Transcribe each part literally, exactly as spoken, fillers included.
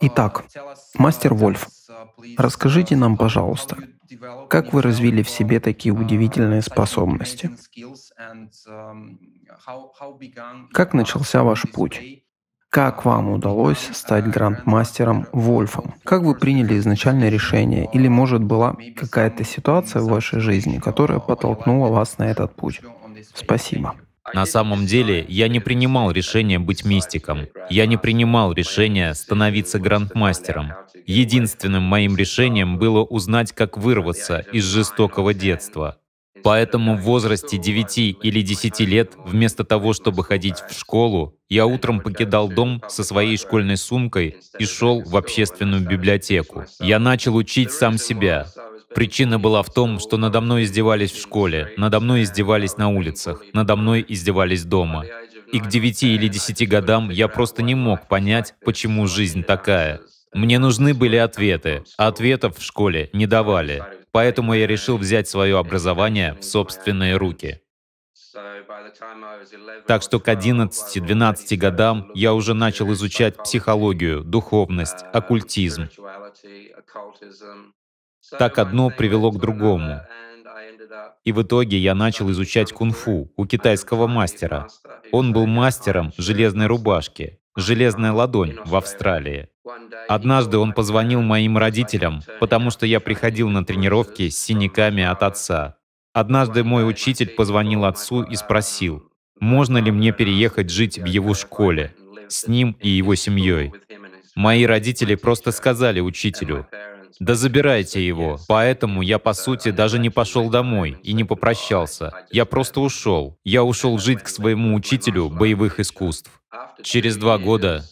Итак, мастер Вульф, расскажите нам, пожалуйста, как вы развили в себе такие удивительные способности? Как начался ваш путь? Как вам удалось стать грандмастером Вульфом? Как вы приняли изначальное решение? Или, может, была какая-то ситуация в вашей жизни, которая подтолкнула вас на этот путь? Спасибо. На самом деле, я не принимал решение быть мистиком. Я не принимал решение становиться грандмастером. Единственным моим решением было узнать, как вырваться из жестокого детства. Поэтому в возрасте девяти или десяти лет, вместо того, чтобы ходить в школу, я утром покидал дом со своей школьной сумкой и шел в общественную библиотеку. Я начал учить сам себя. Причина была в том, что надо мной издевались в школе, надо мной издевались на улицах, надо мной издевались дома. И к девяти или десяти годам я просто не мог понять, почему жизнь такая. Мне нужны были ответы, а ответов в школе не давали. Поэтому я решил взять свое образование в собственные руки. Так что к одиннадцати-двенадцати годам я уже начал изучать психологию, духовность, оккультизм. Так одно привело к другому. И в итоге я начал изучать кунг-фу у китайского мастера. Он был мастером железной рубашки, железная ладонь в Австралии. Однажды он позвонил моим родителям, потому что я приходил на тренировки с синяками от отца. Однажды мой учитель позвонил отцу и спросил, можно ли мне переехать жить в его школе, с ним и его семьей. Мои родители просто сказали учителю, да забирайте его. Поэтому я, по сути, даже не пошел домой и не попрощался. Я просто ушел. Я ушел жить к своему учителю боевых искусств. Через два года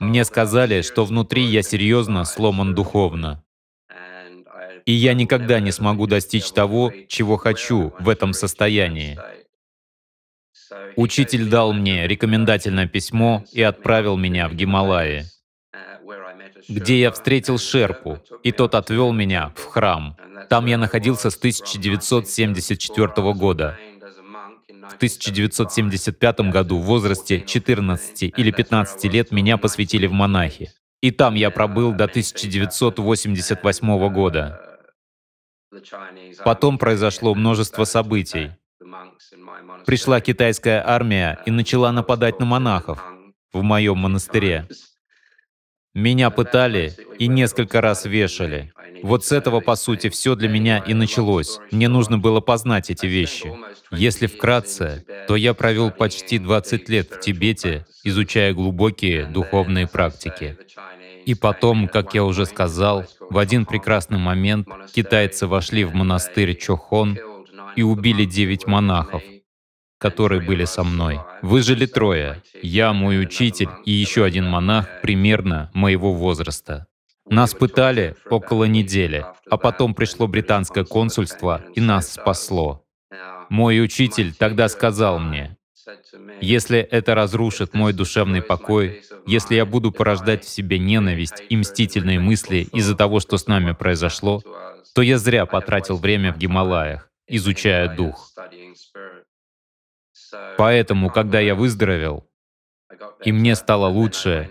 мне сказали, что внутри я серьезно сломан духовно. И я никогда не смогу достичь того, чего хочу в этом состоянии. Учитель дал мне рекомендательное письмо и отправил меня в Гималаи, где я встретил Шерпу, и тот отвел меня в храм. Там я находился с тысяча девятьсот семьдесят четвёртого года. В тысяча девятьсот семьдесят пятом году в возрасте четырнадцати или пятнадцати лет меня посвятили в монахи. И там я пробыл до тысяча девятьсот восемьдесят восьмого года. Потом произошло множество событий. Пришла китайская армия и начала нападать на монахов в моем монастыре. Меня пытали и несколько раз вешали. Вот с этого, по сути, все для меня и началось. Мне нужно было познать эти вещи. Если вкратце, то я провел почти двадцать лет в Тибете, изучая глубокие духовные практики. И потом, как я уже сказал, в один прекрасный момент китайцы вошли в монастырь Чхон и убили девять монахов, которые были со мной. Выжили трое. Я, мой учитель и еще один монах примерно моего возраста. Нас пытали около недели, а потом пришло британское консульство и нас спасло. Мой учитель тогда сказал мне, если это разрушит мой душевный покой, если я буду порождать в себе ненависть и мстительные мысли из-за того, что с нами произошло, то я зря потратил время в Гималаях, изучая дух. Поэтому, когда я выздоровел, и мне стало лучше,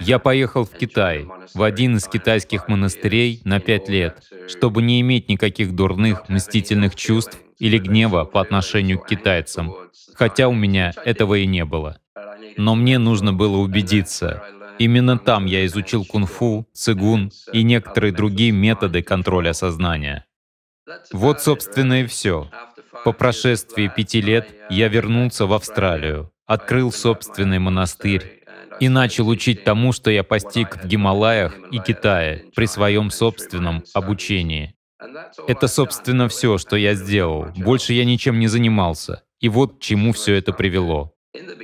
я поехал в Китай, в один из китайских монастырей на пять лет, чтобы не иметь никаких дурных, мстительных чувств или гнева по отношению к китайцам, хотя у меня этого и не было. Но мне нужно было убедиться. Именно там я изучил кунг-фу, цигун и некоторые другие методы контроля сознания. Вот, собственно, и все. По прошествии пяти лет я вернулся в Австралию, открыл собственный монастырь и начал учить тому, что я постиг в Гималаях и Китае при своем собственном обучении. Это, собственно, все, что я сделал. Больше я ничем не занимался. И вот к чему все это привело.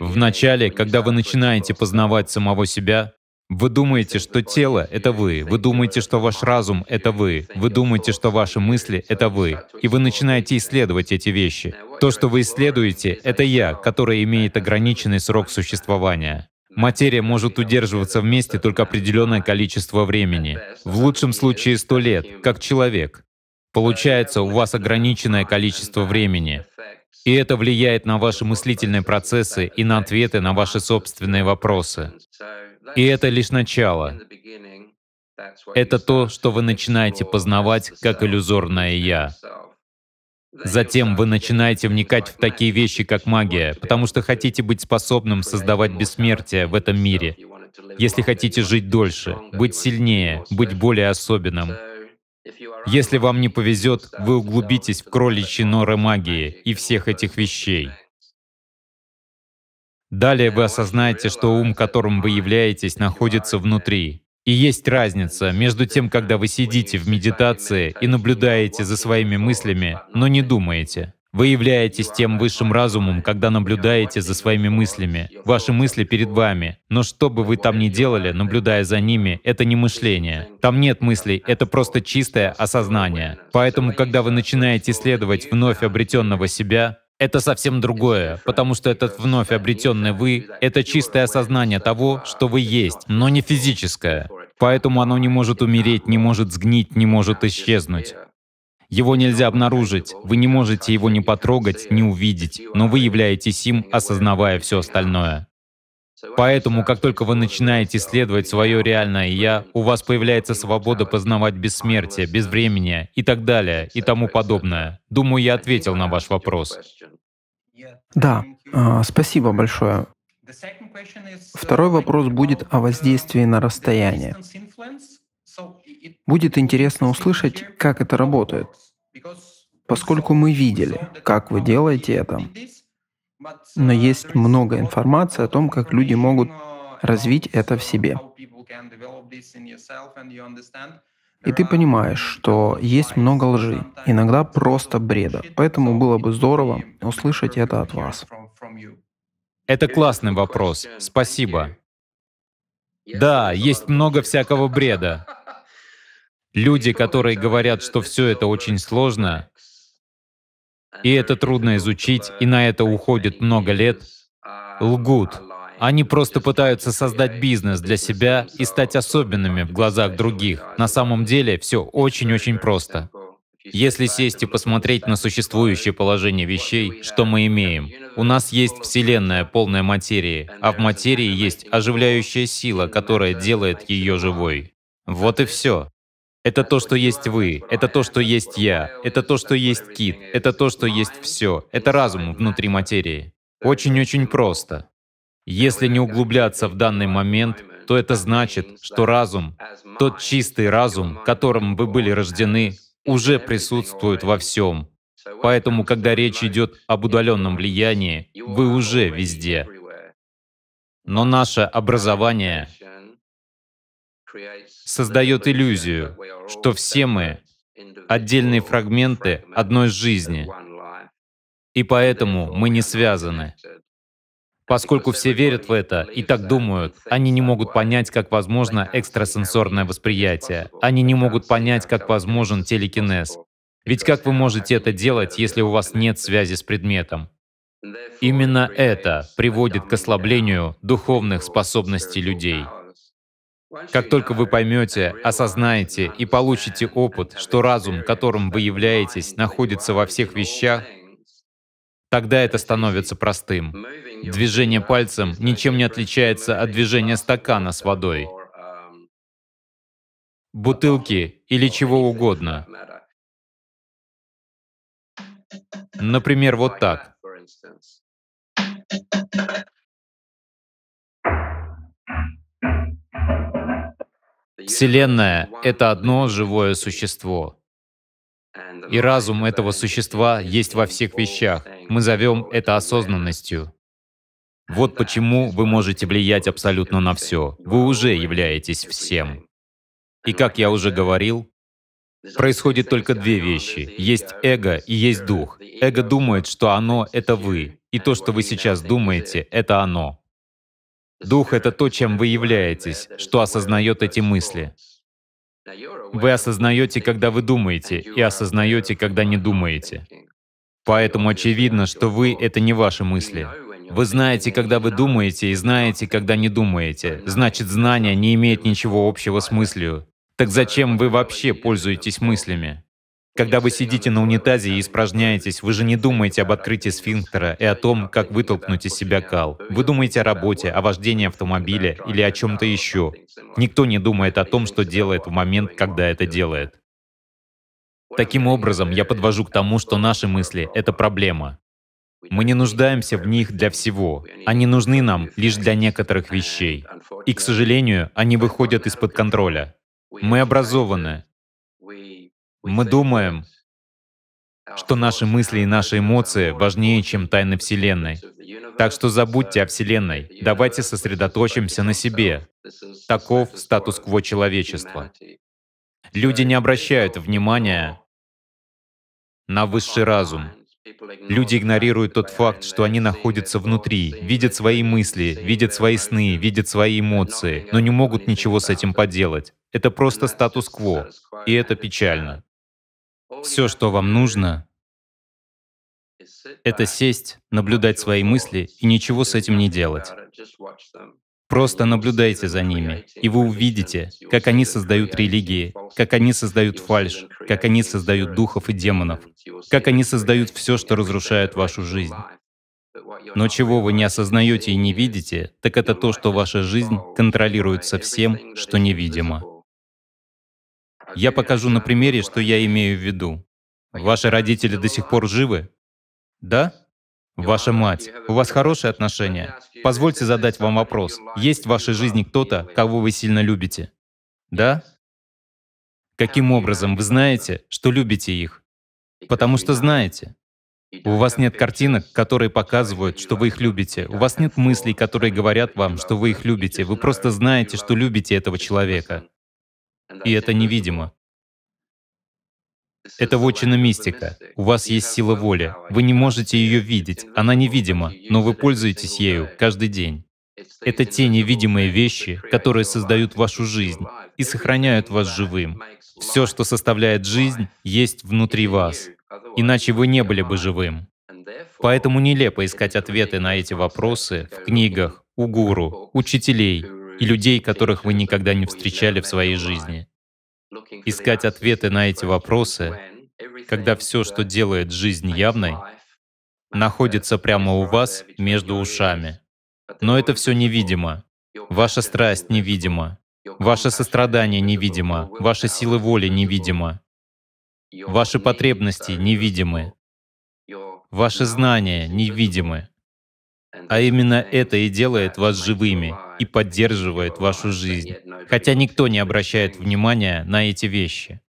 Вначале, когда вы начинаете познавать самого себя, вы думаете, что тело — это вы, вы думаете, что ваш разум — это вы, вы думаете, что ваши мысли — это вы, и вы начинаете исследовать эти вещи. То, что вы исследуете, — это я, которое имеет ограниченный срок существования. Материя может удерживаться вместе только определенное количество времени, в лучшем случае сто лет, как человек. Получается, у вас ограниченное количество времени. И это влияет на ваши мыслительные процессы и на ответы на ваши собственные вопросы. И это лишь начало. Это то, что вы начинаете познавать как иллюзорное «я». Затем вы начинаете вникать в такие вещи, как магия, потому что хотите быть способным создавать бессмертие в этом мире. Если хотите жить дольше, быть сильнее, быть более особенным. Если вам не повезет, вы углубитесь в кроличьи норы магии и всех этих вещей. Далее вы осознаете, что ум, которым вы являетесь, находится внутри. И есть разница между тем, когда вы сидите в медитации и наблюдаете за своими мыслями, но не думаете. Вы являетесь тем высшим разумом, когда наблюдаете за своими мыслями. Ваши мысли перед вами, но что бы вы там ни делали, наблюдая за ними, это не мышление. Там нет мыслей, это просто чистое осознание. Поэтому, когда вы начинаете исследовать вновь обретенного себя, это совсем другое, потому что этот вновь обретенный вы — это чистое осознание того, что вы есть, но не физическое. Поэтому оно не может умереть, не может сгнить, не может исчезнуть. Его нельзя обнаружить, вы не можете его ни потрогать, ни увидеть, но вы являетесь им, осознавая все остальное. Поэтому, как только вы начинаете исследовать свое реальное «я», у вас появляется свобода познавать бессмертие, безвремение и так далее, и тому подобное. Думаю, я ответил на ваш вопрос. Да, спасибо большое. Второй вопрос будет о воздействии на расстояние. Будет интересно услышать, как это работает, поскольку мы видели, как вы делаете это. Но есть много информации о том, как люди могут развить это в себе. И ты понимаешь, что есть много лжи, иногда просто бреда. Поэтому было бы здорово услышать это от вас. Это классный вопрос. Спасибо. Да, есть много всякого бреда. Люди, которые говорят, что все это очень сложно, и это трудно изучить, и на это уходит много лет, лгут. Они просто пытаются создать бизнес для себя и стать особенными в глазах других. На самом деле все очень-очень просто. Если сесть и посмотреть на существующее положение вещей, что мы имеем, у нас есть Вселенная, полная материи, а в материи есть оживляющая сила, которая делает ее живой. Вот и все. Это то, что есть вы, это то, что есть я, это то, что есть кит, это то, что есть все. Это разум внутри материи. Очень-очень просто. Если не углубляться в данный момент, то это значит, что разум, тот чистый разум, которым вы были рождены, уже присутствует во всем. Поэтому, когда речь идет об удаленном влиянии, вы уже везде. Но наше образование создает иллюзию, что все мы — отдельные фрагменты одной жизни, и поэтому мы не связаны. Поскольку все верят в это и так думают, они не могут понять, как возможно экстрасенсорное восприятие, они не могут понять, как возможен телекинез. Ведь как вы можете это делать, если у вас нет связи с предметом? Именно это приводит к ослаблению духовных способностей людей. Как только вы поймете, осознаете и получите опыт, что разум, которым вы являетесь, находится во всех вещах, тогда это становится простым. Движение пальцем ничем не отличается от движения стакана с водой, бутылки или чего угодно. Например, вот так. Вселенная — это одно живое существо. И разум этого существа есть во всех вещах. Мы зовем это осознанностью. Вот почему вы можете влиять абсолютно на все. Вы уже являетесь всем. И как я уже говорил, происходит только две вещи. Есть эго и есть дух. Эго думает, что оно — это вы, и то, что вы сейчас думаете, — это оно. Дух — это то, чем вы являетесь, что осознает эти мысли. Вы осознаете, когда вы думаете, и осознаете, когда не думаете. Поэтому очевидно, что вы — это не ваши мысли. Вы знаете, когда вы думаете, и знаете, когда не думаете. Значит, знание не имеет ничего общего с мыслью. Так зачем вы вообще пользуетесь мыслями? Когда вы сидите на унитазе и испражняетесь, вы же не думаете об открытии сфинктера и о том, как вытолкнуть из себя кал. Вы думаете о работе, о вождении автомобиля или о чем-то еще. Никто не думает о том, что делает в момент, когда это делает. Таким образом, я подвожу к тому, что наши мысли — это проблема. Мы не нуждаемся в них для всего. Они нужны нам лишь для некоторых вещей. И, к сожалению, они выходят из-под контроля. Мы образованы. Мы думаем, что наши мысли и наши эмоции важнее, чем тайны Вселенной. Так что забудьте о Вселенной. Давайте сосредоточимся на себе. Таков статус-кво человечества. Люди не обращают внимания на высший разум. Люди игнорируют тот факт, что они находятся внутри, видят свои мысли, видят свои сны, видят свои эмоции, но не могут ничего с этим поделать. Это просто статус-кво, и это печально. Все, что вам нужно, это сесть, наблюдать свои мысли и ничего с этим не делать. Просто наблюдайте за ними, и вы увидите, как они создают религии, как они создают фальшь, как они создают духов и демонов, как они создают все, что разрушает вашу жизнь. Но чего вы не осознаете и не видите, так это то, что ваша жизнь контролируется всем, что невидимо. Я покажу на примере, что я имею в виду. Ваши родители до сих пор живы? Да? Ваша мать. У вас хорошие отношения? Позвольте задать вам вопрос. Есть в вашей жизни кто-то, кого вы сильно любите? Да? Каким образом вы знаете, что любите их? Потому что знаете. У вас нет картинок, которые показывают, что вы их любите. У вас нет мыслей, которые говорят вам, что вы их любите. Вы просто знаете, что любите этого человека. И это невидимо. Это вотчина мистика. У вас есть сила воли. Вы не можете ее видеть, она невидима, но вы пользуетесь ею каждый день. Это те невидимые вещи, которые создают вашу жизнь и сохраняют вас живым. Все, что составляет жизнь, есть внутри вас. Иначе вы не были бы живым. Поэтому нелепо искать ответы на эти вопросы в книгах, у гуру, учителей и людей, которых вы никогда не встречали в своей жизни. Искать ответы на эти вопросы, когда все, что делает жизнь явной, находится прямо у вас между ушами. Но это все невидимо. Ваша страсть невидима, ваше сострадание невидимо, ваша сила воли невидима, ваши потребности невидимы, ваши знания невидимы. А именно это и делает вас живыми и поддерживает вашу жизнь, хотя никто не обращает внимания на эти вещи.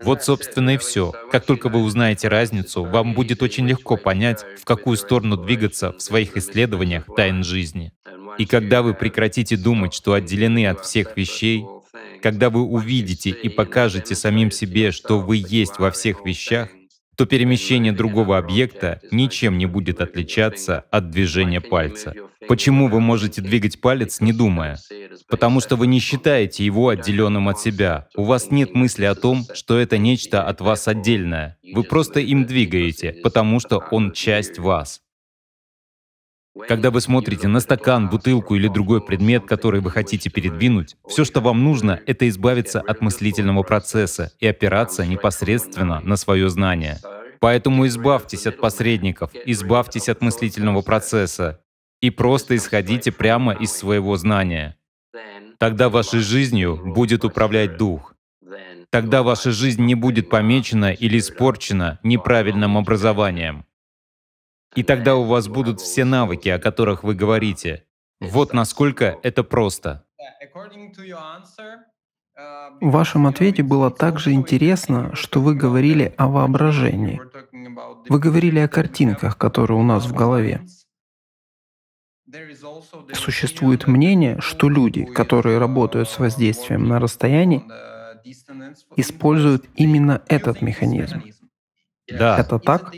Вот, собственно, и все. Как только вы узнаете разницу, вам будет очень легко понять, в какую сторону двигаться в своих исследованиях тайн жизни. И когда вы прекратите думать, что отделены от всех вещей, когда вы увидите и покажете самим себе, что вы есть во всех вещах, то перемещение другого объекта ничем не будет отличаться от движения пальца. Почему вы можете двигать палец, не думая? Потому что вы не считаете его отделенным от себя. У вас нет мысли о том, что это нечто от вас отдельное. Вы просто им двигаете, потому что он часть вас. Когда вы смотрите на стакан, бутылку или другой предмет, который вы хотите передвинуть, все, что вам нужно, это избавиться от мыслительного процесса и опираться непосредственно на свое знание. Поэтому избавьтесь от посредников, избавьтесь от мыслительного процесса и просто исходите прямо из своего знания. Тогда вашей жизнью будет управлять дух. Тогда ваша жизнь не будет помечена или испорчена неправильным образованием. И тогда у вас будут все навыки, о которых вы говорите. Вот насколько это просто. В вашем ответе было также интересно, что вы говорили о воображении. Вы говорили о картинках, которые у нас в голове. Существует мнение, что люди, которые работают с воздействием на расстоянии, используют именно этот механизм. Да. Это так?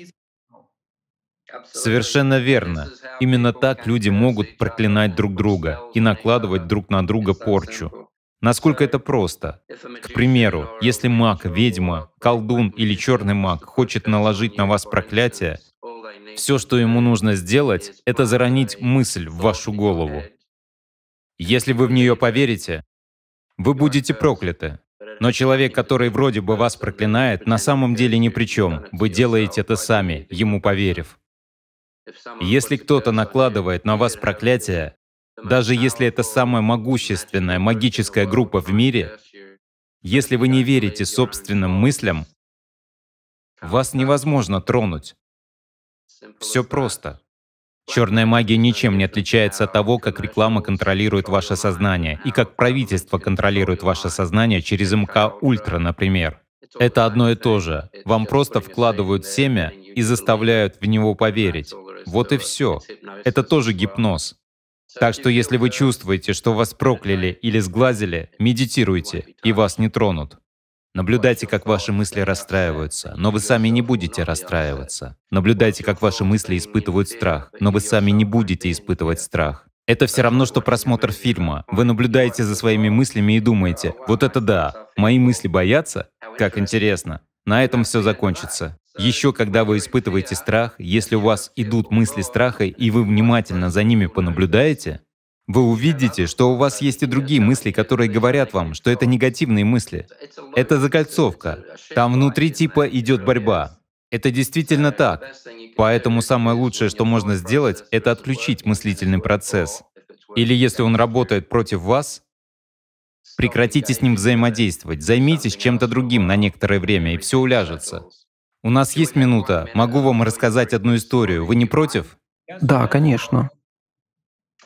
Совершенно верно. Именно так люди могут проклинать друг друга и накладывать друг на друга порчу. Насколько это просто? К примеру, если маг, ведьма, колдун или черный маг хочет наложить на вас проклятие, все, что ему нужно сделать, это заронить мысль в вашу голову. Если вы в нее поверите, вы будете прокляты. Но человек, который вроде бы вас проклинает, на самом деле ни при чем. Вы делаете это сами, ему поверив. Если кто-то накладывает на вас проклятие, даже если это самая могущественная магическая группа в мире, если вы не верите собственным мыслям, вас невозможно тронуть. Все просто. Черная магия ничем не отличается от того, как реклама контролирует ваше сознание и как правительство контролирует ваше сознание через эм ка ультра, например. Это одно и то же. Вам просто вкладывают семя и заставляют в него поверить. Вот и все. Это тоже гипноз. Так что если вы чувствуете, что вас прокляли или сглазили, медитируйте, и вас не тронут. Наблюдайте, как ваши мысли расстраиваются, но вы сами не будете расстраиваться. Наблюдайте, как ваши мысли испытывают страх, но вы сами не будете испытывать страх. Это все равно, что просмотр фильма. Вы наблюдаете за своими мыслями и думаете: «Вот это да! Мои мысли боятся? Как интересно!» На этом все закончится. Еще когда вы испытываете страх, если у вас идут мысли страха и вы внимательно за ними понаблюдаете, вы увидите, что у вас есть и другие мысли, которые говорят вам, что это негативные мысли. Это закольцовка. Там внутри типа идет борьба. Это действительно так. Поэтому самое лучшее, что можно сделать, это отключить мыслительный процесс. Или если он работает против вас, прекратите с ним взаимодействовать, займитесь чем-то другим на некоторое время, и все уляжется. У нас есть минута, могу вам рассказать одну историю. Вы не против? Да, конечно.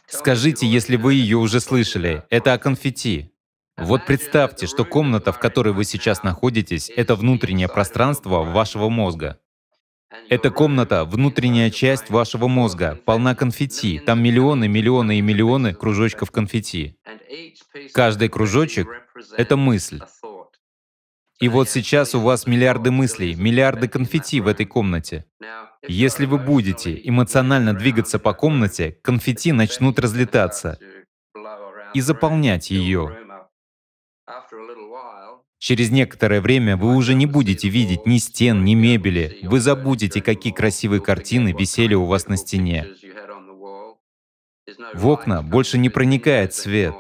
Скажите, если вы ее уже слышали, это о конфетти. Вот представьте, что комната, в которой вы сейчас находитесь, это внутреннее пространство вашего мозга. Эта комната — внутренняя часть вашего мозга, полна конфетти. Там миллионы, миллионы и миллионы кружочков конфетти. Каждый кружочек — это мысль. И вот сейчас у вас миллиарды мыслей, миллиарды конфетти в этой комнате. Если вы будете эмоционально двигаться по комнате, конфетти начнут разлетаться и заполнять ее. Через некоторое время вы уже не будете видеть ни стен, ни мебели. Вы забудете, какие красивые картины висели у вас на стене. В окна больше не проникает свет.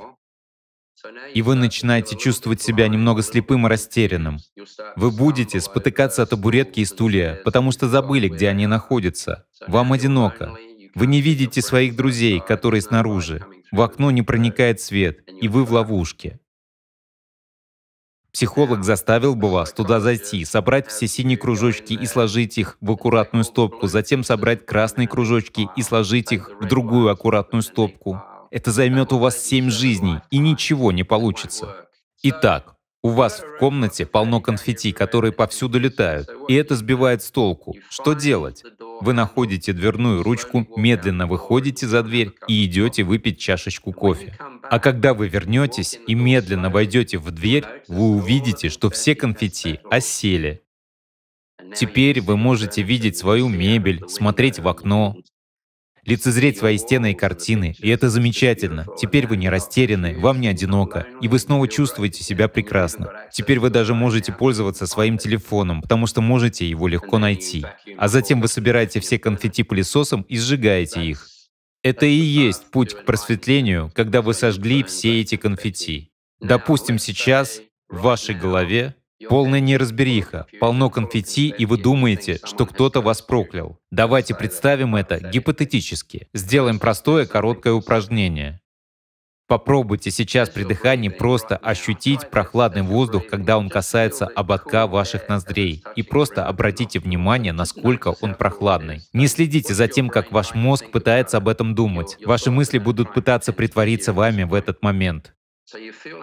И вы начинаете чувствовать себя немного слепым и растерянным. Вы будете спотыкаться о табуретки и стулья, потому что забыли, где они находятся. Вам одиноко. Вы не видите своих друзей, которые снаружи. В окно не проникает свет, и вы в ловушке. Психолог заставил бы вас туда зайти, собрать все синие кружочки и сложить их в аккуратную стопку, затем собрать красные кружочки и сложить их в другую аккуратную стопку. Это займет у вас семь жизней, и ничего не получится. Итак, у вас в комнате полно конфетти, которые повсюду летают, и это сбивает с толку. Что делать? Вы находите дверную ручку, медленно выходите за дверь и идете выпить чашечку кофе. А когда вы вернетесь и медленно войдете в дверь, вы увидите, что все конфетти осели. Теперь вы можете видеть свою мебель, смотреть в окно, лицезреть свои стены и картины, и это замечательно. Теперь вы не растеряны, вам не одиноко, и вы снова чувствуете себя прекрасно. Теперь вы даже можете пользоваться своим телефоном, потому что можете его легко найти. А затем вы собираете все конфетти пылесосом и сжигаете их. Это и есть путь к просветлению, когда вы сожгли все эти конфетти. Допустим, сейчас в вашей голове полная неразбериха, полно конфетти, и вы думаете, что кто-то вас проклял. Давайте представим это гипотетически. Сделаем простое, короткое упражнение. Попробуйте сейчас при дыхании просто ощутить прохладный воздух, когда он касается ободка ваших ноздрей, и просто обратите внимание, насколько он прохладный. Не следите за тем, как ваш мозг пытается об этом думать. Ваши мысли будут пытаться притвориться вами в этот момент.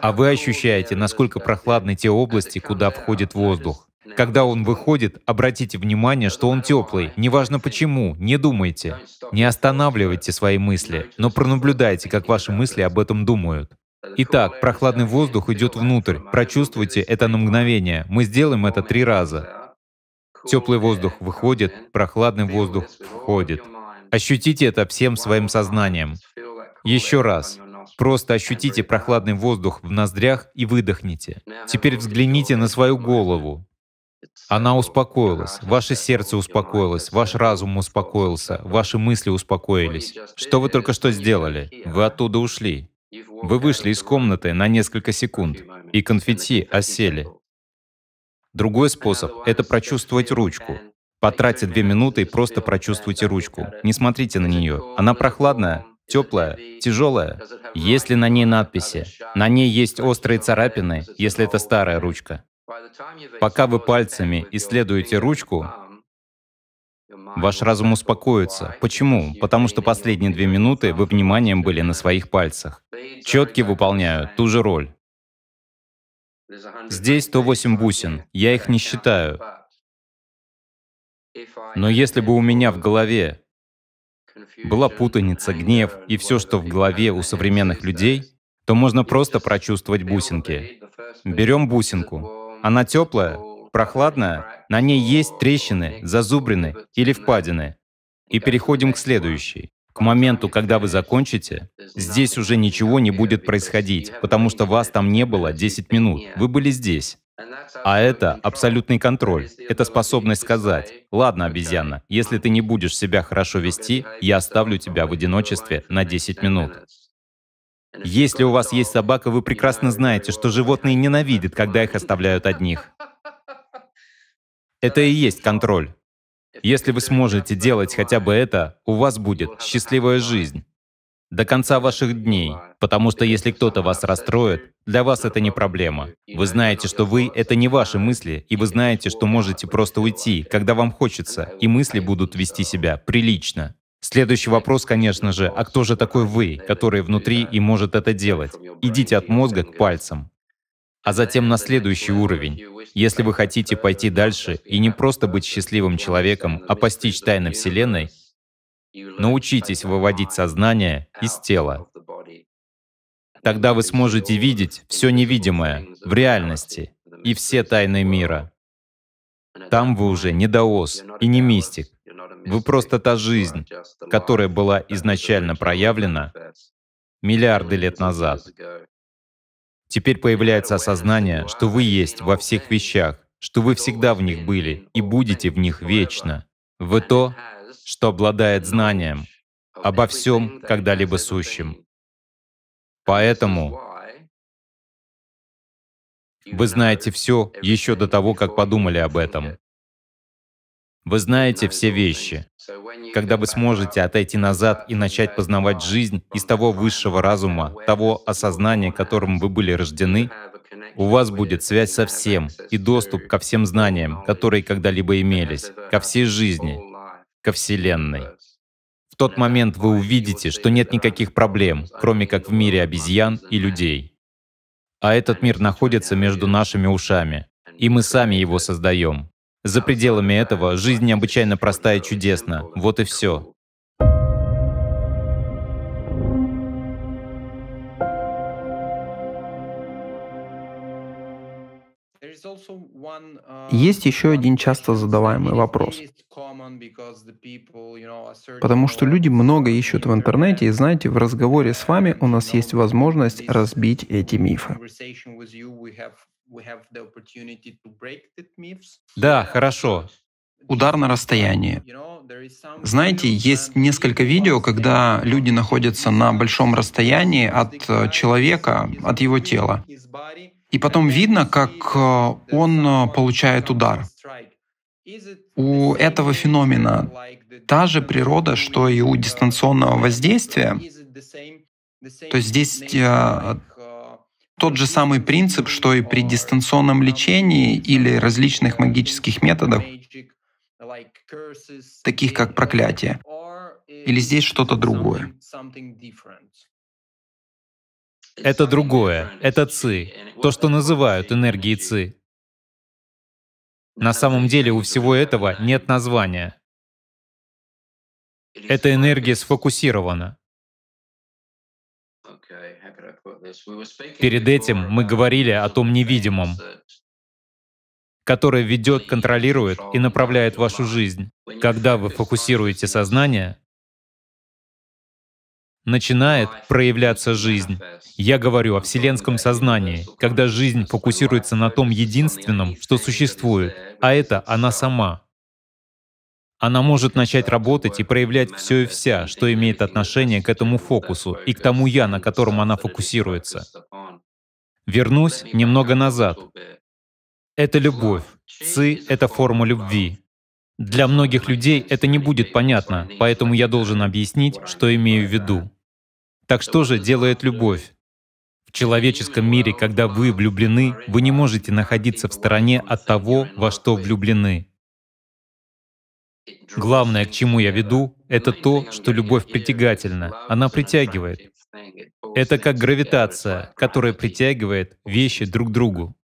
А вы ощущаете, насколько прохладны те области, куда входит воздух. Когда он выходит, обратите внимание, что он теплый. Неважно почему, не думайте. Не останавливайте свои мысли, но пронаблюдайте, как ваши мысли об этом думают. Итак, прохладный воздух идет внутрь. Прочувствуйте это на мгновение. Мы сделаем это три раза. Теплый воздух выходит, прохладный воздух входит. Ощутите это всем своим сознанием. Еще раз. Просто ощутите прохладный воздух в ноздрях и выдохните. Теперь взгляните на свою голову. Она успокоилась, ваше сердце успокоилось, ваш разум успокоился, ваши мысли успокоились. Что вы только что сделали? Вы оттуда ушли. Вы вышли из комнаты на несколько секунд, и конфетти осели. Другой способ — это прочувствовать ручку. Потратьте две минуты и просто прочувствуйте ручку. Не смотрите на нее. Она прохладная, теплая, тяжелая. Есть ли на ней надписи? На ней есть острые царапины, если это старая ручка. Пока вы пальцами исследуете ручку, ваш разум успокоится. Почему? Потому что последние две минуты вы вниманием были на своих пальцах. Четки выполняют ту же роль. Здесь сто восемь бусин, я их не считаю. Но если бы у меня в голове была путаница, гнев и все, что в голове у современных людей, то можно просто прочувствовать бусинки. Берем бусинку. Она теплая, прохладная, на ней есть трещины, зазубрины или впадины. И переходим к следующей. К моменту, когда вы закончите, здесь уже ничего не будет происходить, потому что вас там не было десять минут, вы были здесь. А это абсолютный контроль, это способность сказать: «Ладно, обезьяна, если ты не будешь себя хорошо вести, я оставлю тебя в одиночестве на десять минут». Если у вас есть собака, вы прекрасно знаете, что животные ненавидят, когда их оставляют одних. Это и есть контроль. Если вы сможете делать хотя бы это, у вас будет счастливая жизнь до конца ваших дней, потому что если кто-то вас расстроит, для вас это не проблема. Вы знаете, что вы — это не ваши мысли, и вы знаете, что можете просто уйти, когда вам хочется, и мысли будут вести себя прилично. Следующий вопрос, конечно же, а кто же такой вы, который внутри и может это делать? Идите от мозга к пальцам. А затем на следующий уровень. Если вы хотите пойти дальше и не просто быть счастливым человеком, а постичь тайны Вселенной, научитесь выводить сознание из тела. Тогда вы сможете видеть все невидимое в реальности и все тайны мира. Там вы уже не даос и не мистик. Вы просто та жизнь, которая была изначально проявлена миллиарды лет назад. Теперь появляется осознание, что вы есть во всех вещах, что вы всегда в них были и будете в них вечно. Вы то, что обладает знанием обо всем когда-либо сущем. Поэтому вы знаете все еще до того, как подумали об этом. Вы знаете все вещи. Когда вы сможете отойти назад и начать познавать жизнь из того высшего разума, того осознания, которым вы были рождены, у вас будет связь со всем и доступ ко всем знаниям, которые когда-либо имелись, ко всей жизни, ко Вселенной. В тот момент вы увидите, что нет никаких проблем, кроме как в мире обезьян и людей. А этот мир находится между нашими ушами, и мы сами его создаем. За пределами этого жизнь необычайно проста и чудесна. Вот и все. Есть еще один часто задаваемый вопрос. Потому что люди много ищут в интернете, и знаете, в разговоре с вами у нас есть возможность разбить эти мифы. Да, хорошо. Удар на расстоянии. Знаете, есть несколько видео, когда люди находятся на большом расстоянии от человека, от его тела. И потом видно, как он получает удар. У этого феномена та же природа, что и у дистанционного воздействия. То есть здесь тот же самый принцип, что и при дистанционном лечении или различных магических методах, таких как проклятие, или здесь что-то другое. Это другое, это ци, то, что называют энергией ци. На самом деле у всего этого нет названия. Эта энергия сфокусирована. Перед этим мы говорили о том невидимом, которое ведет, контролирует и направляет вашу жизнь. Когда вы фокусируете сознание, начинает проявляться жизнь. Я говорю о вселенском сознании, когда жизнь фокусируется на том единственном, что существует, а это она сама. Она может начать работать и проявлять все и вся, что имеет отношение к этому фокусу и к тому я, на котором она фокусируется. Вернусь немного назад. Это любовь. Ци — это форма любви. Для многих людей это не будет понятно, поэтому я должен объяснить, что имею в виду. Так что же делает любовь? В человеческом мире, когда вы влюблены, вы не можете находиться в стороне от того, во что влюблены. Главное, к чему я веду, это то, что любовь притягательна, она притягивает. Это как гравитация, которая притягивает вещи друг к другу.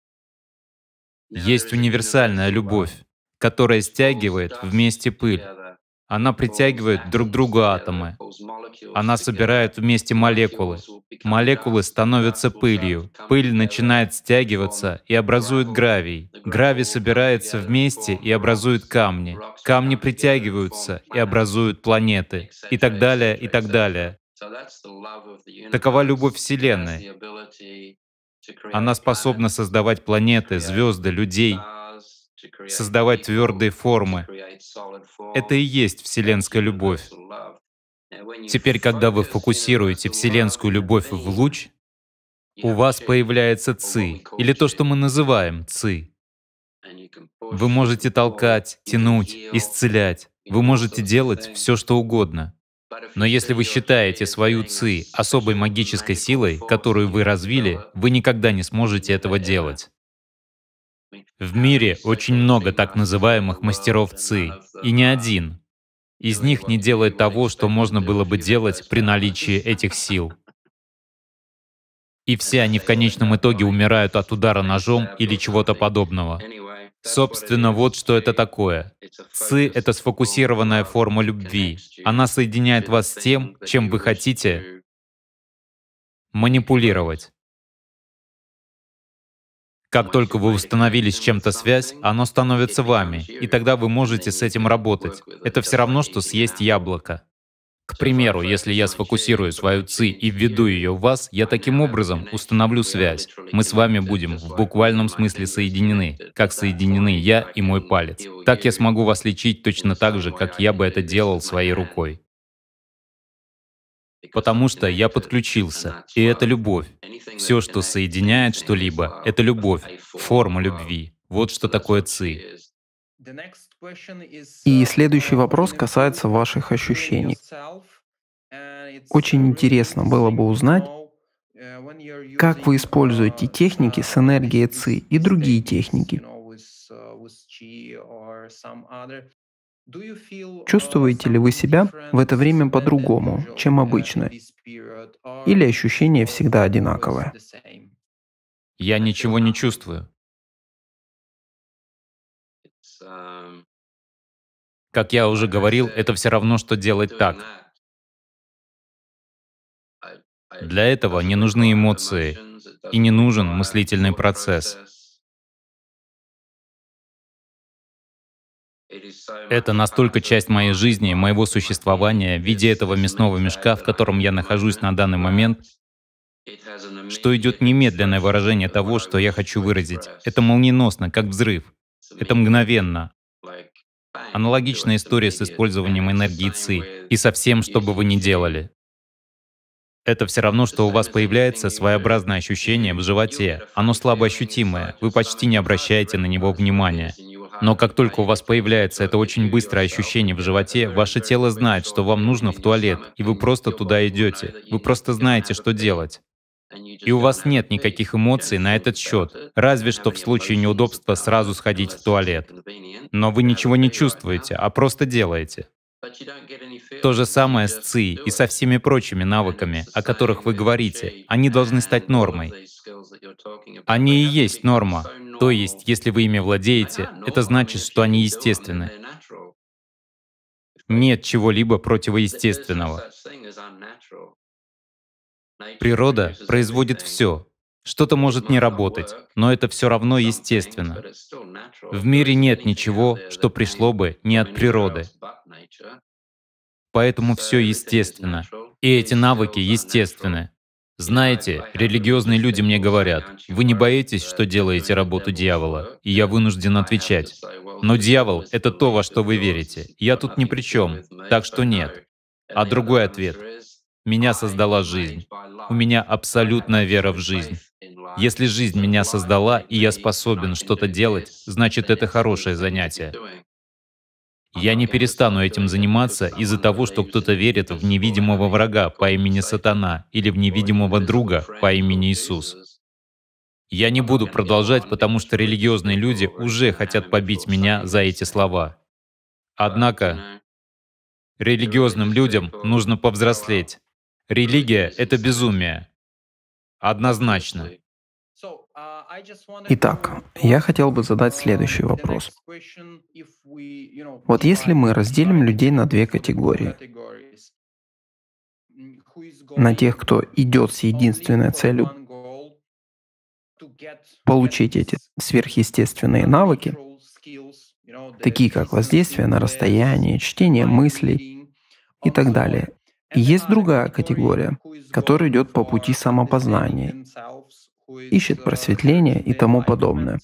Есть универсальная любовь, которая стягивает вместе пыль. Она притягивает друг к другу атомы. Она собирает вместе молекулы. Молекулы становятся пылью. Пыль начинает стягиваться и образует гравий. Гравий собирается вместе и образует камни. Камни притягиваются и образуют планеты. И так далее, и так далее. Такова любовь Вселенной. Она способна создавать планеты, звезды, людей, создавать твердые формы. Это и есть вселенская любовь. Теперь, когда вы фокусируете вселенскую любовь в луч, у вас появляется ци, или то, что мы называем ци. Вы можете толкать, тянуть, исцелять. Вы можете делать все, что угодно. Но если вы считаете свою ци особой магической силой, которую вы развили, вы никогда не сможете этого делать. В мире очень много так называемых мастеров ци, и ни один из них не делает того, что можно было бы делать при наличии этих сил. И все они в конечном итоге умирают от удара ножом или чего-то подобного. Собственно, вот что это такое. Ци — это сфокусированная форма любви. Она соединяет вас с тем, чем вы хотите манипулировать. Как только вы установили с чем-то связь, оно становится вами, и тогда вы можете с этим работать. Это все равно, что съесть яблоко. К примеру, если я сфокусирую свою ци и введу ее в вас, я таким образом установлю связь. Мы с вами будем в буквальном смысле соединены, как соединены я и мой палец. Так я смогу вас лечить точно так же, как я бы это делал своей рукой. Потому что я подключился, и это любовь. Все, что соединяет что-либо, это любовь, форма любви. Вот что такое ци. И следующий вопрос касается ваших ощущений. Очень интересно было бы узнать, как вы используете техники с энергией ци и другие техники. Чувствуете ли вы себя в это время по-другому, чем обычно? Или ощущение всегда одинаковое? Я ничего не чувствую. Как я уже говорил, это все равно, что делать так. Для этого не нужны эмоции и не нужен мыслительный процесс. Это настолько часть моей жизни, моего существования, в виде этого мясного мешка, в котором я нахожусь на данный момент, что идет немедленное выражение того, что я хочу выразить. Это молниеносно, как взрыв. Это мгновенно. Аналогичная история с использованием энергии ци и со всем, что бы вы ни делали. Это все равно, что у вас появляется своеобразное ощущение в животе. Оно слабо ощутимое, вы почти не обращаете на него внимания. Но как только у вас появляется это очень быстрое ощущение в животе, ваше тело знает, что вам нужно в туалет, и вы просто туда идете. Вы просто знаете, что делать. И у вас нет никаких эмоций на этот счет, разве что в случае неудобства сразу сходить в туалет. Но вы ничего не чувствуете, а просто делаете. То же самое с ци и со всеми прочими навыками, о которых вы говорите. Они должны стать нормой. Они и есть норма. То есть, если вы ими владеете, это значит, что они естественны. Нет чего-либо противоестественного. Природа производит все. Что-то может не работать, но это все равно естественно. В мире нет ничего, что пришло бы не от природы. Поэтому все естественно. И эти навыки естественны. Знаете, религиозные люди мне говорят, вы не боитесь, что делаете работу дьявола, и я вынужден отвечать. Но дьявол — это то, во что вы верите. Я тут ни при чем, так что нет. А другой ответ — меня создала жизнь. У меня абсолютная вера в жизнь. Если жизнь меня создала, и я способен что-то делать, значит, это хорошее занятие. Я не перестану этим заниматься из-за того, что кто-то верит в невидимого врага по имени Сатана или в невидимого друга по имени Иисус. Я не буду продолжать, потому что религиозные люди уже хотят побить меня за эти слова. Однако, религиозным людям нужно повзрослеть. Религия — это безумие. Однозначно. Итак, я хотел бы задать следующий вопрос. Вот если мы разделим людей на две категории, на тех, кто идет с единственной целью получить эти сверхъестественные навыки, такие как воздействие на расстояние, чтение мыслей и так далее, и есть другая категория, которая идет по пути самопознания, ищет просветление и тому подобное.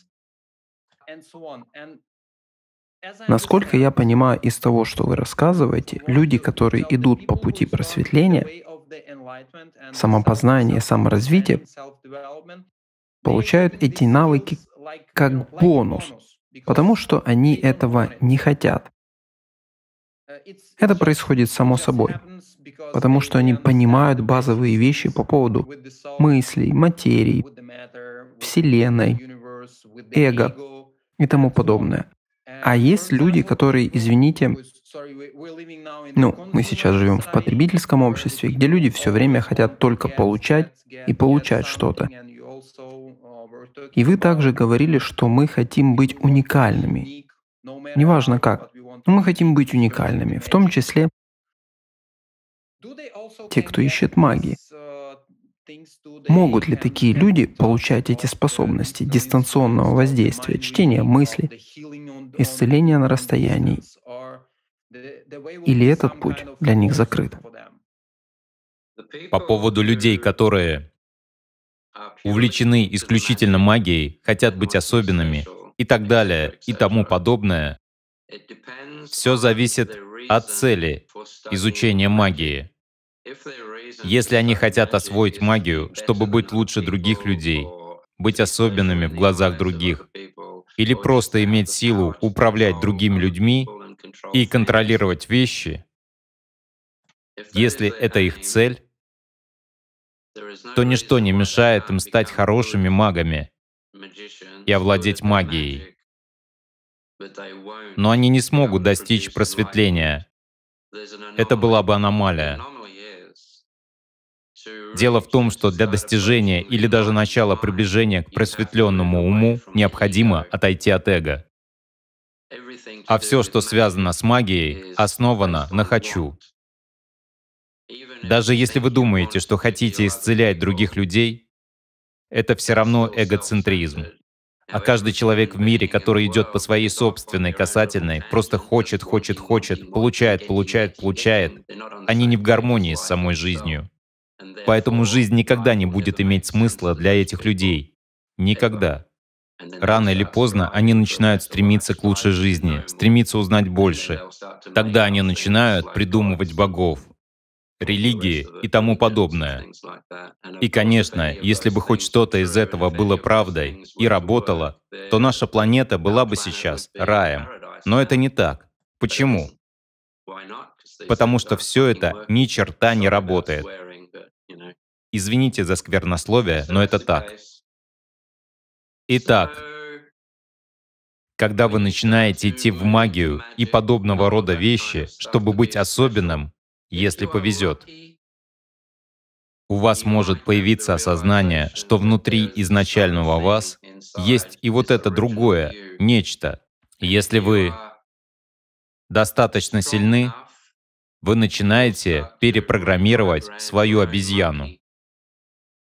Насколько я понимаю из того, что вы рассказываете, люди, которые идут по пути просветления, самопознания и саморазвития, получают эти навыки как бонус, потому что они этого не хотят. Это происходит само собой, потому что они понимают базовые вещи по поводу мыслей, материи, Вселенной, эго и тому подобное. А есть люди, которые, извините, ну, мы сейчас живем в потребительском обществе, где люди все время хотят только получать и получать что-то. И вы также говорили, что мы хотим быть уникальными. Неважно как, но мы хотим быть уникальными, в том числе те, кто ищет магии. Могут ли такие люди получать эти способности дистанционного воздействия, чтения мыслей, исцеления на расстоянии? Или этот путь для них закрыт? По поводу людей, которые увлечены исключительно магией, хотят быть особенными и так далее, и тому подобное, все зависит от цели изучения магии. Если они хотят освоить магию, чтобы быть лучше других людей, быть особенными в глазах других, или просто иметь силу управлять другими людьми и контролировать вещи, если это их цель, то ничто не мешает им стать хорошими магами и овладеть магией. Но они не смогут достичь просветления. Это была бы аномалия. Дело в том, что для достижения или даже начала приближения к просветленному уму необходимо отойти от эго. А все, что связано с магией, основано на «хочу». Даже если вы думаете, что хотите исцелять других людей, это все равно эгоцентризм. А каждый человек в мире, который идет по своей собственной касательной, просто хочет, хочет, хочет, получает, получает, получает, они не в гармонии с самой жизнью. Поэтому жизнь никогда не будет иметь смысла для этих людей. Никогда. Рано или поздно они начинают стремиться к лучшей жизни, стремиться узнать больше. Тогда они начинают придумывать богов, религии и тому подобное. И, конечно, если бы хоть что-то из этого было правдой и работало, то наша планета была бы сейчас раем. Но это не так. Почему? Потому что все это ни черта не работает. Извините за сквернословие, но это так. Итак, когда вы начинаете идти в магию и подобного рода вещи, чтобы быть особенным, если повезет, у вас может появиться осознание, что внутри изначального вас есть и вот это другое, нечто. Если вы достаточно сильны, вы начинаете перепрограммировать свою обезьяну,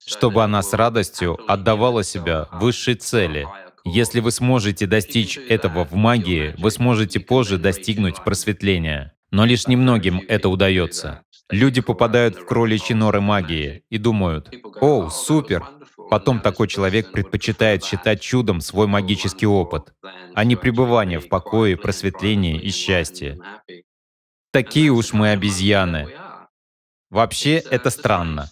чтобы она с радостью отдавала себя высшей цели. Если вы сможете достичь этого в магии, вы сможете позже достигнуть просветления. Но лишь немногим это удается. Люди попадают в кроличьи норы магии и думают: «Оу, супер!» Потом такой человек предпочитает считать чудом свой магический опыт, а не пребывание в покое, просветлении и счастье. Такие уж мы обезьяны. Вообще, это странно.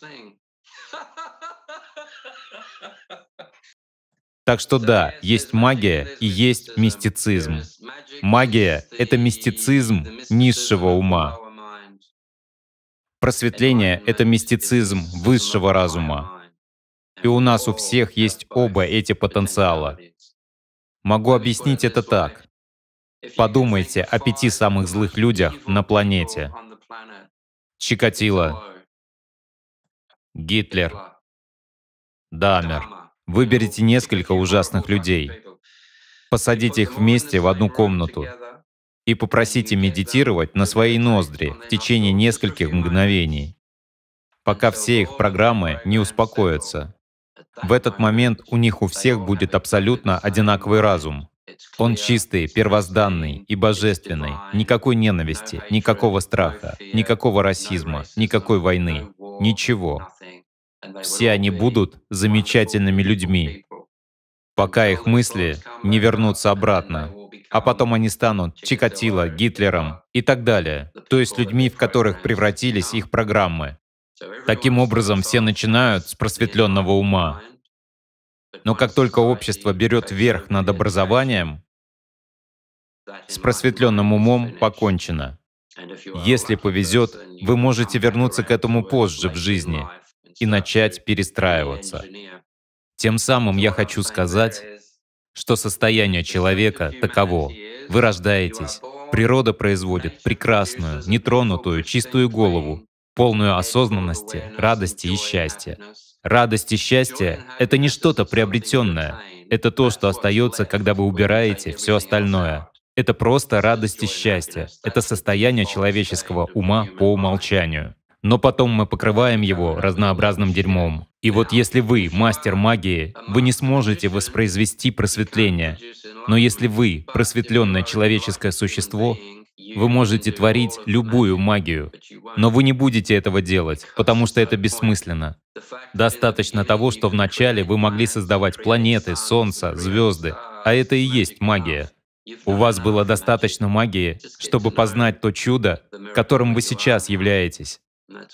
Так что да, есть магия и есть мистицизм. Магия — это мистицизм низшего ума. Просветление — это мистицизм высшего разума. И у нас у всех есть оба эти потенциала. Могу объяснить это так. Подумайте о пяти самых злых людях на планете. Чикатило, Гитлер, Даммер. Выберите несколько ужасных людей, посадите их вместе в одну комнату и попросите медитировать на свои ноздри в течение нескольких мгновений, пока все их программы не успокоятся. В этот момент у них у всех будет абсолютно одинаковый разум. Он чистый, первозданный и божественный. Никакой ненависти, никакого страха, никакого расизма, никакой войны, ничего. Все они будут замечательными людьми, пока их мысли не вернутся обратно. А потом они станут Чикатило, Гитлером и так далее. То есть людьми, в которых превратились их программы. Таким образом, все начинают с просветленного ума. Но как только общество берет верх над образованием, с просветленным умом покончено. Если повезет, вы можете вернуться к этому позже в жизни и начать перестраиваться. Тем самым я хочу сказать, что состояние человека таково. Вы рождаетесь. Природа производит прекрасную, нетронутую, чистую голову, полную осознанности, радости и счастья. Радость и счастье — это не что-то приобретенное. Это то, что остается, когда вы убираете все остальное. Это просто радость и счастье. Это состояние человеческого ума по умолчанию. Но потом мы покрываем его разнообразным дерьмом. И вот если вы мастер магии, вы не сможете воспроизвести просветление. Но если вы просветленное человеческое существо, вы можете творить любую магию. Но вы не будете этого делать, потому что это бессмысленно. Достаточно того, что вначале вы могли создавать планеты, солнце, звезды. А это и есть магия. У вас было достаточно магии, чтобы познать то чудо, которым вы сейчас являетесь.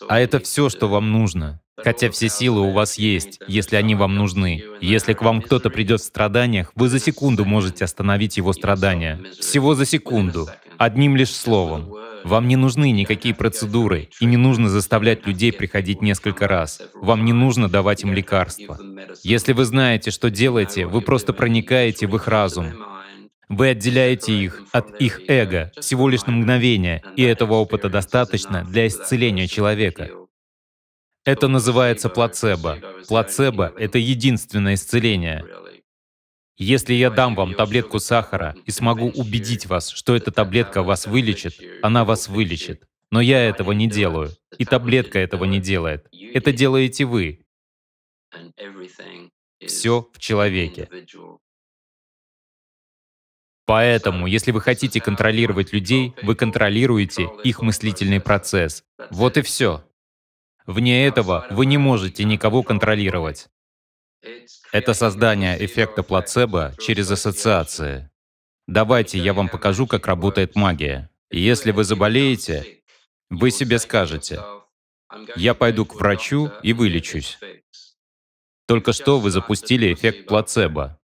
А это все, что вам нужно. Хотя все силы у вас есть, если они вам нужны. Если к вам кто-то придет в страданиях, вы за секунду можете остановить его страдания. Всего за секунду. Одним лишь словом. Вам не нужны никакие процедуры, и не нужно заставлять людей приходить несколько раз. Вам не нужно давать им лекарства. Если вы знаете, что делаете, вы просто проникаете в их разум. Вы отделяете их от их эго всего лишь на мгновение, и этого опыта достаточно для исцеления человека. Это называется плацебо. Плацебо — это единственное исцеление. Если я дам вам таблетку сахара и смогу убедить вас, что эта таблетка вас вылечит, она вас вылечит. Но я этого не делаю, и таблетка этого не делает. Это делаете вы. Все в человеке. Поэтому, если вы хотите контролировать людей, вы контролируете их мыслительный процесс. Вот и все. Вне этого вы не можете никого контролировать. Это создание эффекта плацебо через ассоциации. Давайте я вам покажу, как работает магия. Если вы заболеете, вы себе скажете: «Я пойду к врачу и вылечусь». Только что вы запустили эффект плацебо.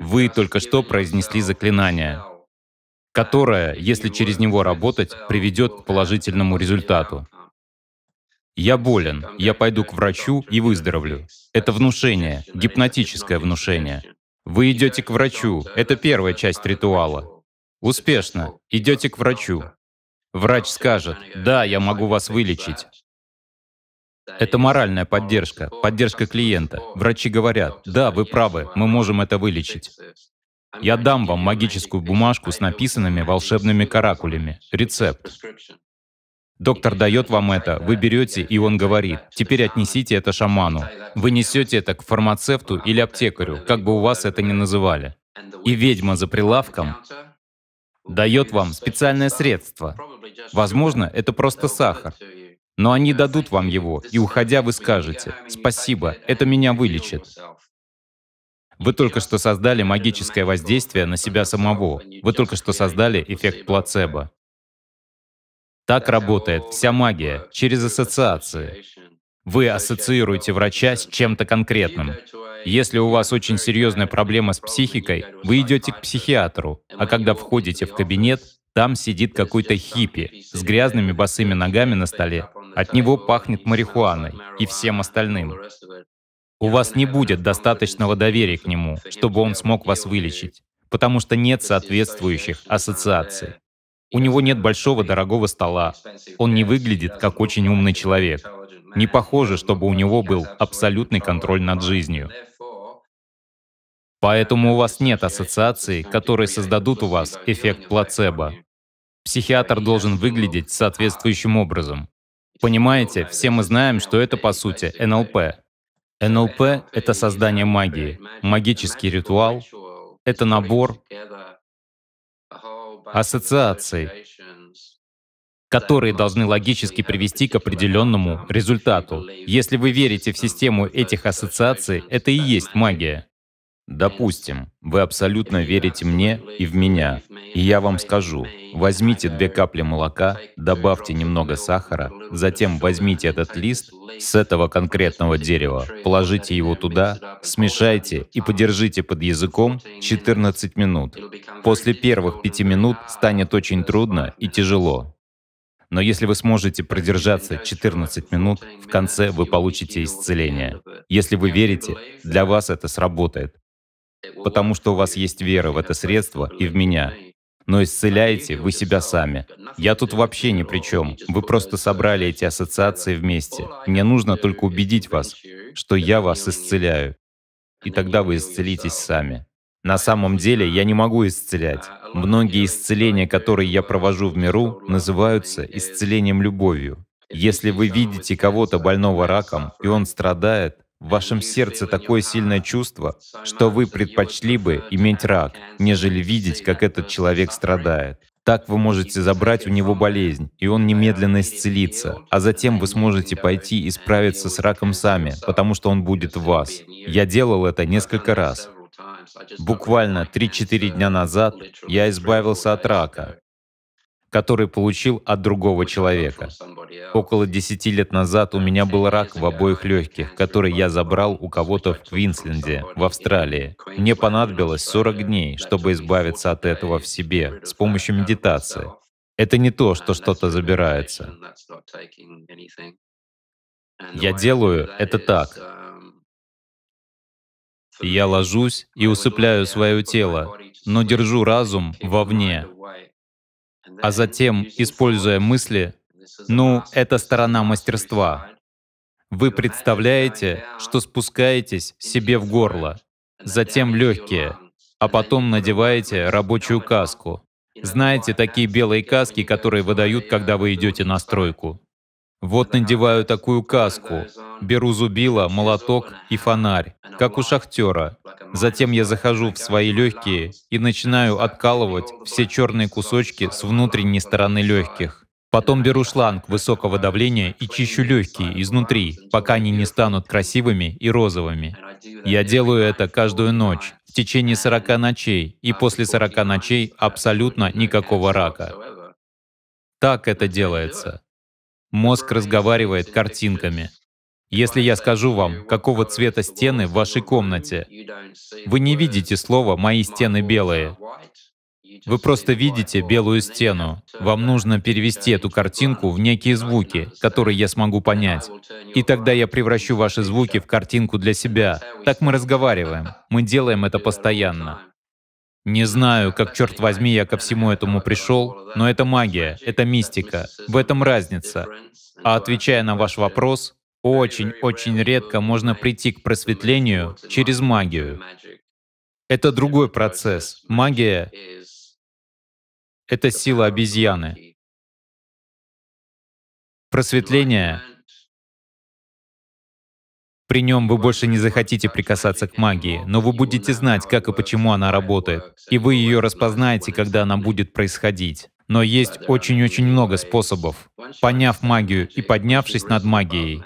Вы только что произнесли заклинание, которое, если через него работать, приведет к положительному результату. «Я болен, я пойду к врачу и выздоровлю». Это внушение, гипнотическое внушение. Вы идете к врачу, это первая часть ритуала. Успешно, идете к врачу. Врач скажет: «Да, я могу вас вылечить». Это моральная поддержка, поддержка клиента. Врачи говорят: «Да, вы правы, мы можем это вылечить». Я дам вам магическую бумажку с написанными волшебными каракулями, рецепт. Доктор дает вам это, вы берете, и он говорит: «Теперь отнесите это шаману». Вы несете это к фармацевту или аптекарю, как бы у вас это ни называли. И ведьма за прилавком дает вам специальное средство. Возможно, это просто сахар. Но они дадут вам его, и, уходя, вы скажете: «Спасибо, это меня вылечит». Вы только что создали магическое воздействие на себя самого. Вы только что создали эффект плацебо. Так работает вся магия, через ассоциации. Вы ассоциируете врача с чем-то конкретным. Если у вас очень серьезная проблема с психикой, вы идете к психиатру, а когда входите в кабинет, там сидит какой-то хиппи с грязными босыми ногами на столе. От него пахнет марихуаной и всем остальным. У вас не будет достаточного доверия к нему, чтобы он смог вас вылечить, потому что нет соответствующих ассоциаций. У него нет большого дорогого стола, он не выглядит как очень умный человек. Не похоже, чтобы у него был абсолютный контроль над жизнью. Поэтому у вас нет ассоциаций, которые создадут у вас эффект плацебо. Психиатр должен выглядеть соответствующим образом. Понимаете, все мы знаем, что это по сути эн эл пэ. эн эл пэ — это создание магии, магический ритуал, это набор ассоциаций, которые должны логически привести к определенному результату. Если вы верите в систему этих ассоциаций, это и есть магия. Допустим, вы абсолютно верите мне и в меня, и я вам скажу: возьмите две капли молока, добавьте немного сахара, затем возьмите этот лист с этого конкретного дерева, положите его туда, смешайте и подержите под языком четырнадцать минут. После первых пяти минут станет очень трудно и тяжело. Но если вы сможете продержаться четырнадцать минут, в конце вы получите исцеление. Если вы верите, для вас это сработает, потому что у вас есть вера в это средство и в меня. Но исцеляете вы себя сами. Я тут вообще ни при чем. Вы просто собрали эти ассоциации вместе. Мне нужно только убедить вас, что я вас исцеляю. И тогда вы исцелитесь сами. На самом деле я не могу исцелять. Многие исцеления, которые я провожу в миру, называются исцелением любовью. Если вы видите кого-то больного раком, и он страдает, в вашем сердце такое сильное чувство, что вы предпочли бы иметь рак, нежели видеть, как этот человек страдает. Так вы можете забрать у него болезнь, и он немедленно исцелится, а затем вы сможете пойти и справиться с раком сами, потому что он будет в вас. Я делал это несколько раз. Буквально три-четыре дня назад я избавился от рака, который получил от другого человека. Около десяти лет назад у меня был рак в обоих легких, который я забрал у кого-то в Квинсленде, в Австралии. Мне понадобилось сорок дней, чтобы избавиться от этого в себе с помощью медитации. Это не то, что что-то забирается. Я делаю это так. Я ложусь и усыпляю свое тело, но держу разум вовне, а затем, используя мысли, ну, это сторона мастерства. Вы представляете, что спускаетесь себе в горло, затем легкие, а потом надеваете рабочую каску. Знаете, такие белые каски, которые выдают, когда вы идете на стройку? Вот надеваю такую каску, беру зубило, молоток и фонарь, как у шахтера. Затем я захожу в свои легкие и начинаю откалывать все черные кусочки с внутренней стороны легких. Потом беру шланг высокого давления и чищу легкие изнутри, пока они не станут красивыми и розовыми. Я делаю это каждую ночь, в течение сорока ночей, и после сорока ночей абсолютно никакого рака. Так это делается. Мозг разговаривает картинками. Если я скажу вам, какого цвета стены в вашей комнате, вы не видите слова «мои стены белые». Вы просто видите белую стену. Вам нужно перевести эту картинку в некие звуки, которые я смогу понять. И тогда я превращу ваши звуки в картинку для себя. Так мы разговариваем. Мы делаем это постоянно. Не знаю, как, черт возьми, я ко всему этому пришел, но это магия, это мистика, в этом разница. А отвечая на ваш вопрос, очень-очень редко можно прийти к просветлению через магию. Это другой процесс. Магия — это сила обезьяны. Просветление . При нем вы больше не захотите прикасаться к магии, но вы будете знать, как и почему она работает, и вы ее распознаете, когда она будет происходить. Но есть очень-очень много способов. Поняв магию и поднявшись над магией,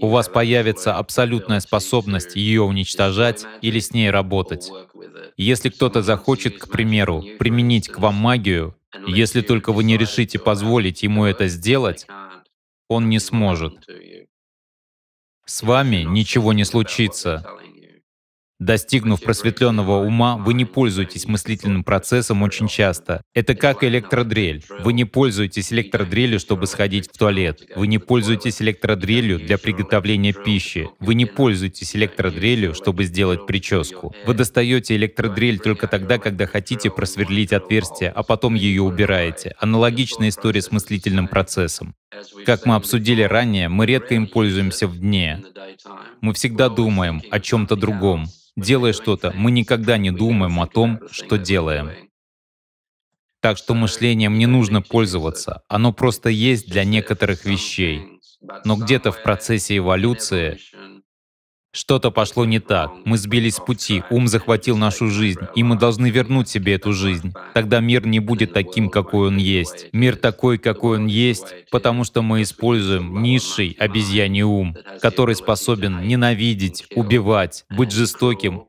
у вас появится абсолютная способность ее уничтожать или с ней работать. Если кто-то захочет, к примеру, применить к вам магию, если только вы не решите позволить ему это сделать, он не сможет. С вами ничего не случится. Достигнув просветленного ума, вы не пользуетесь мыслительным процессом очень часто. Это как электродрель. Вы не пользуетесь электродрелью, чтобы сходить в туалет. Вы не пользуетесь электродрелью для приготовления пищи. Вы не пользуетесь электродрелью, чтобы сделать прическу. Вы достаете электродрель только тогда, когда хотите просверлить отверстие, а потом ее убираете. Аналогичная история с мыслительным процессом. Как мы обсудили ранее, мы редко им пользуемся в дне. Мы всегда думаем о чем-то другом. Делая что-то, мы никогда не думаем о том, что делаем. Так что мышлением не нужно пользоваться, оно просто есть для некоторых вещей. Но где-то в процессе эволюции что-то пошло не так, мы сбились с пути, ум захватил нашу жизнь, и мы должны вернуть себе эту жизнь. Тогда мир не будет таким, какой он есть. Мир такой, какой он есть, потому что мы используем низший обезьяний ум, который способен ненавидеть, убивать, быть жестоким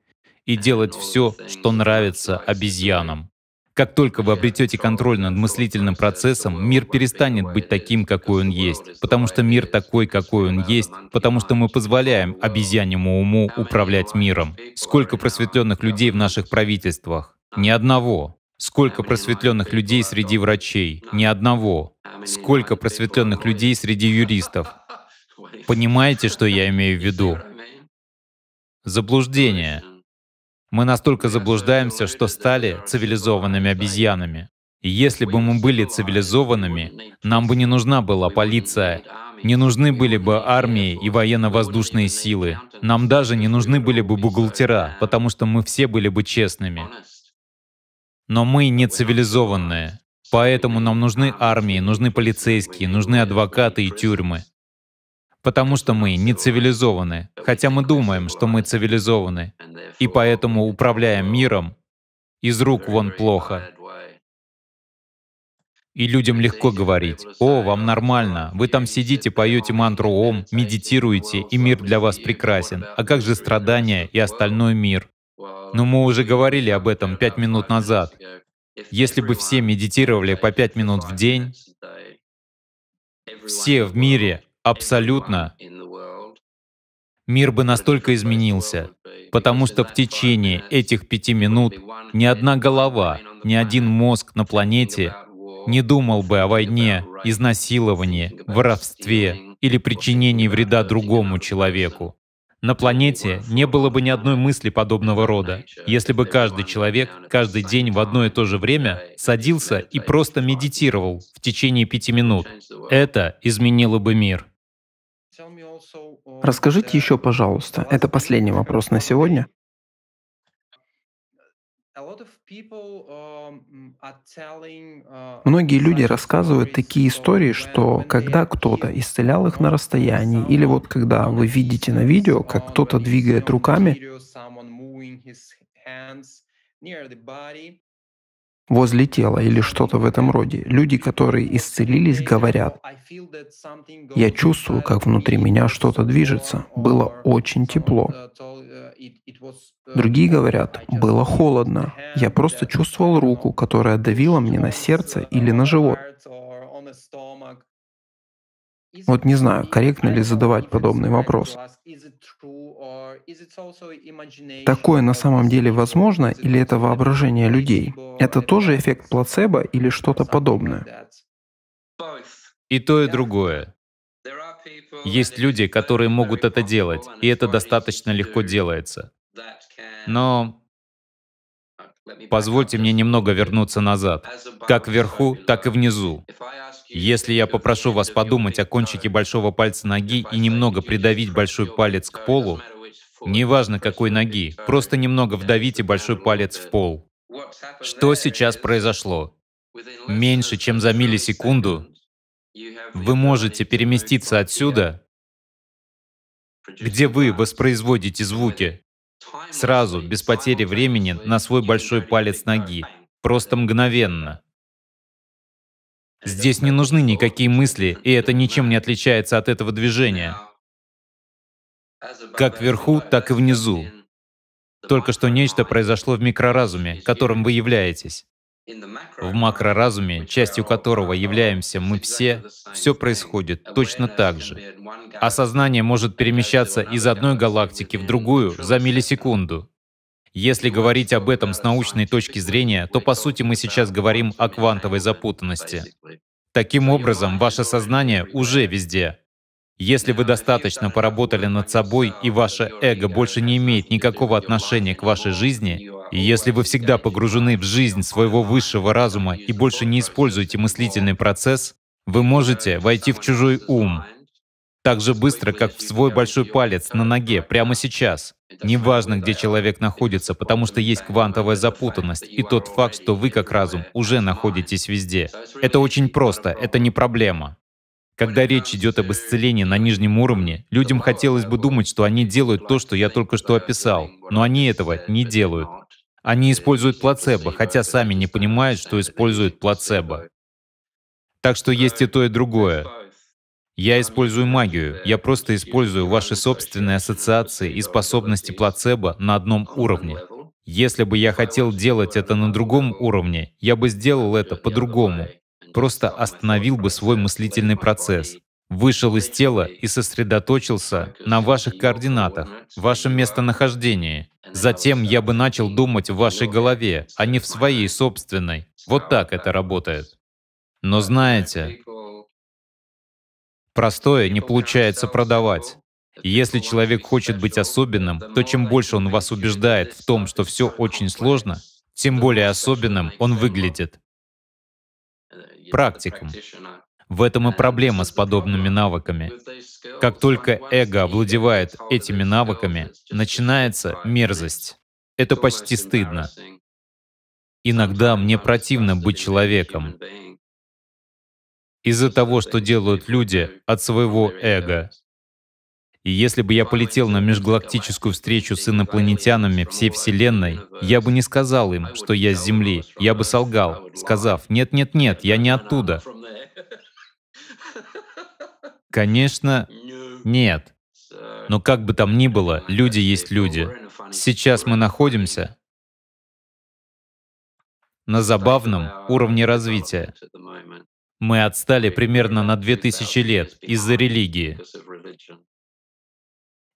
и делать все, что нравится обезьянам. Как только вы обретете контроль над мыслительным процессом, мир перестанет быть таким, какой он есть. Потому что мир такой, какой он есть, потому что мы позволяем обезьяньему уму управлять миром. Сколько просветленных людей в наших правительствах? Ни одного. Сколько просветленных людей среди врачей? Ни одного. Сколько просветленных людей среди юристов? Понимаете, что я имею в виду? Заблуждение. Мы настолько заблуждаемся, что стали цивилизованными обезьянами. И если бы мы были цивилизованными, нам бы не нужна была полиция, не нужны были бы армии и военно-воздушные силы, нам даже не нужны были бы бухгалтера, потому что мы все были бы честными. Но мы не цивилизованные, поэтому нам нужны армии, нужны полицейские, нужны адвокаты и тюрьмы. Потому что мы не цивилизованы, хотя мы думаем, что мы цивилизованы, и поэтому управляем миром из рук вон плохо. И людям легко говорить: «О, вам нормально, вы там сидите, поете мантру Ом, медитируете, и мир для вас прекрасен, а как же страдания и остальной мир?» Но мы уже говорили об этом пять минут назад. Если бы все медитировали по пять минут в день, все в мире, абсолютно, мир бы настолько изменился, потому что в течение этих пяти минут ни одна голова, ни один мозг на планете не думал бы о войне, изнасиловании, воровстве или причинении вреда другому человеку. На планете не было бы ни одной мысли подобного рода, если бы каждый человек каждый день в одно и то же время садился и просто медитировал в течение пяти минут. Это изменило бы мир. Расскажите еще, пожалуйста, это последний вопрос на сегодня. Многие люди рассказывают такие истории, что когда кто-то исцелял их на расстоянии, или вот когда вы видите на видео, как кто-то двигает руками возле тела или что-то в этом роде, люди, которые исцелились, говорят: «Я чувствую, как внутри меня что-то движется. Было очень тепло». Другие говорят: «Было холодно. Я просто чувствовал руку, которая давила мне на сердце или на живот». Вот не знаю, корректно ли задавать подобный вопрос. Такое на самом деле возможно, или это воображение людей? Это тоже эффект плацебо или что-то подобное? И то, и другое. Есть люди, которые могут это делать, и это достаточно легко делается. Но позвольте мне немного вернуться назад, как вверху, так и внизу. Если я попрошу вас подумать о кончике большого пальца ноги и немного придавить большой палец к полу, неважно какой ноги, просто немного вдавите большой палец в пол. Что сейчас произошло? Меньше чем за миллисекунду вы можете переместиться отсюда, где вы воспроизводите звуки, сразу, без потери времени, на свой большой палец ноги, просто мгновенно. Здесь не нужны никакие мысли, и это ничем не отличается от этого движения. Как вверху, так и внизу. Только что нечто произошло в микроразуме, которым вы являетесь. В макроразуме, частью которого являемся мы все, все происходит точно так же. А сознание может перемещаться из одной галактики в другую за миллисекунду. Если говорить об этом с научной точки зрения, то по сути мы сейчас говорим о квантовой запутанности. Таким образом, ваше сознание уже везде. Если вы достаточно поработали над собой, и ваше эго больше не имеет никакого отношения к вашей жизни, и если вы всегда погружены в жизнь своего высшего разума и больше не используете мыслительный процесс, вы можете войти в чужой ум так же быстро, как в свой большой палец на ноге прямо сейчас. Неважно, где человек находится, потому что есть квантовая запутанность и тот факт, что вы как разум уже находитесь везде. Это очень просто, это не проблема. Когда речь идет об исцелении на нижнем уровне, людям хотелось бы думать, что они делают то, что я только что описал, но они этого не делают. Они используют плацебо, хотя сами не понимают, что используют плацебо. Так что есть и то, и другое. Я использую магию, я просто использую ваши собственные ассоциации и способности плацебо на одном уровне. Если бы я хотел делать это на другом уровне, я бы сделал это по-другому. Просто остановил бы свой мыслительный процесс, вышел из тела и сосредоточился на ваших координатах, вашем местонахождении. Затем я бы начал думать в вашей голове, а не в своей собственной. Вот так это работает. Но знаете, простое не получается продавать. Если человек хочет быть особенным, то чем больше он вас убеждает в том, что все очень сложно, тем более особенным он выглядит. Практикам. В этом и проблема с подобными навыками. Как только эго овладевает этими навыками, начинается мерзость. Это почти стыдно. Иногда мне противно быть человеком из-за того, что делают люди от своего эго. И если бы я полетел на межгалактическую встречу с инопланетянами всей Вселенной, я бы не сказал им, что я с Земли, я бы солгал, сказав: «Нет-нет-нет, я не оттуда». Конечно, нет. Но как бы там ни было, люди есть люди. Сейчас мы находимся на забавном уровне развития. Мы отстали примерно на две тысячи лет из-за религии.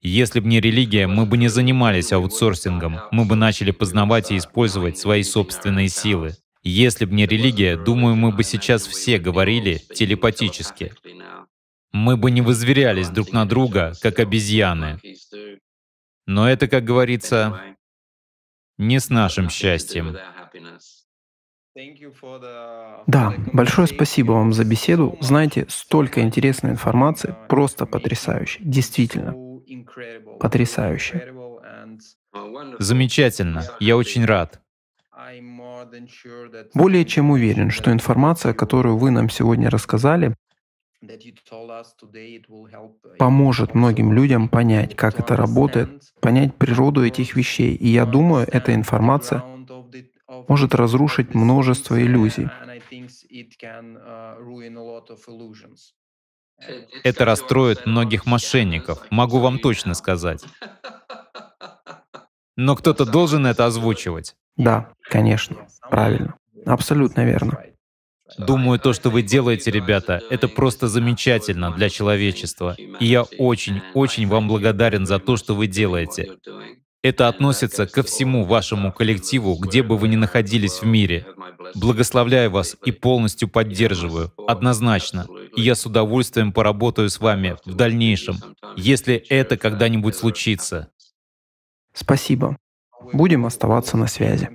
Если бы не религия, мы бы не занимались аутсорсингом, мы бы начали познавать и использовать свои собственные силы. Если бы не религия, думаю, мы бы сейчас все говорили телепатически. Мы бы не воззверялись друг на друга, как обезьяны. Но это, как говорится, не с нашим счастьем. Да, большое спасибо вам за беседу. Знаете, столько интересной информации, просто потрясающе, действительно. Потрясающе. Замечательно. Я очень рад. Более чем уверен, что информация, которую вы нам сегодня рассказали, поможет многим людям понять, как это работает, понять природу этих вещей. И я думаю, эта информация может разрушить множество иллюзий. Это расстроит многих мошенников, могу вам точно сказать. Но кто-то должен это озвучивать. Да, конечно, правильно. Абсолютно верно. Думаю, то, что вы делаете, ребята, это просто замечательно для человечества. И я очень-очень вам благодарен за то, что вы делаете. Это относится ко всему вашему коллективу, где бы вы ни находились в мире. Благословляю вас и полностью поддерживаю, однозначно. И я с удовольствием поработаю с вами в дальнейшем, если это когда-нибудь случится. Спасибо. Будем оставаться на связи.